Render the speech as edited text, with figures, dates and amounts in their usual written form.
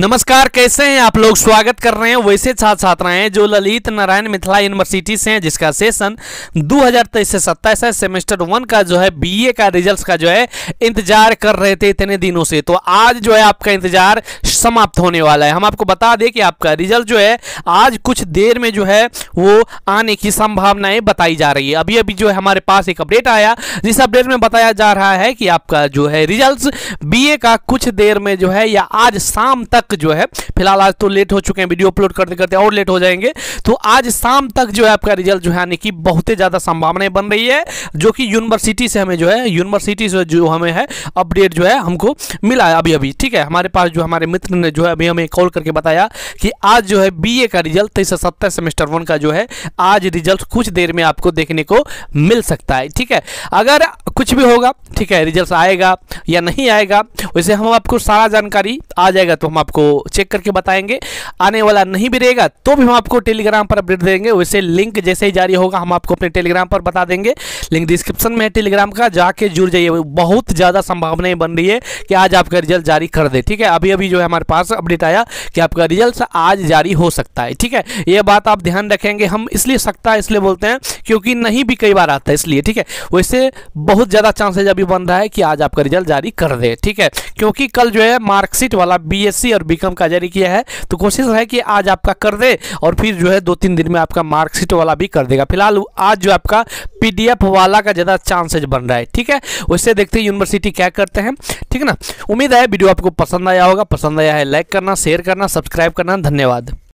नमस्कार, कैसे हैं आप लोग। स्वागत कर रहे हैं वैसे छात्र छात्राएं जो ललित नारायण मिथिला यूनिवर्सिटी से हैं, जिसका सेशन 2023 से 27 है। सेमेस्टर 1 का जो है बीए का रिजल्ट्स का जो है इंतजार कर रहे थे इतने दिनों से, तो आज जो है आपका इंतजार समाप्त होने वाला है। हम आपको बता दें कि आपका रिजल्ट जो है आज कुछ देर में जो है वो आने की संभावनाएं बताई जा रही है। अभी अभी जो है हमारे पास एक अपडेट आया, जिस अपडेट में बताया जा रहा है कि आपका जो है रिजल्ट बीए का कुछ देर में जो है या आज शाम तक जो है, फिलहाल आज तो लेट हो चुके हैं, वीडियो अपलोड करते करते और लेट हो जाएंगे, तो आज शाम तक जो है आपका रिजल्ट जो है आने की बहुत ही ज्यादा संभावनाएं बन रही है, जो कि यूनिवर्सिटी से हमें जो है अपडेट जो है हमको मिला है अभी। ठीक है, हमारे पास जो हमारे मित्र ने जो है अभी हमें कॉल करके बताया कि आज जो है बीए का रिजल्ट 23 से 27 सेमेस्टर 1 का जो है आज रिजल्ट कुछ देर में आपको देखने को मिल सकता है। ठीक है, अगर कुछ भी होगा, ठीक है, रिजल्ट आएगा या नहीं आएगा, वैसे हम आपको सारा जानकारी आ जाएगा तो हम आपको चेक करके बताएंगे। आने वाला नहीं भी रहेगा तो भी हम आपको टेलीग्राम पर अपडेट देंगे। वैसे लिंक जैसे ही जारी होगा हम आपको अपने टेलीग्राम पर बता देंगे, लिंक डिस्क्रिप्शन में है टेलीग्राम का, जाके जुड़ जाइए। बहुत ज़्यादा संभावनाएं बन रही है कि आज आपका रिजल्ट जारी कर दे। ठीक है, अभी अभी जो है हमारे पास अपडेट आया कि आपका रिजल्ट आज जारी हो सकता है। ठीक है, ये बात आप ध्यान रखेंगे। हम इसलिए सकता है इसलिए बोलते हैं क्योंकि नहीं भी कई बार आता है, इसलिए। ठीक है, वैसे बहुत ज़्यादा चांसेज अभी बन रहा है कि आज आपका रिजल्ट जारी कर दे। ठीक है, क्योंकि कल जो है मार्कशीट वाला BSc और बीकॉम का जारी किया है, तो कोशिश है कि आज आपका कर दे और फिर जो है 2-3 दिन में आपका मार्कशीट वाला भी कर देगा। फिलहाल आज जो आपका PDF वाला का ज़्यादा चांसेज बन रहा है। ठीक है, उससे देखते हैं यूनिवर्सिटी क्या करते हैं। ठीक है ना, उम्मीद है वीडियो आपको पसंद आया होगा। पसंद आया है लाइक करना, शेयर करना, सब्सक्राइब करना। धन्यवाद।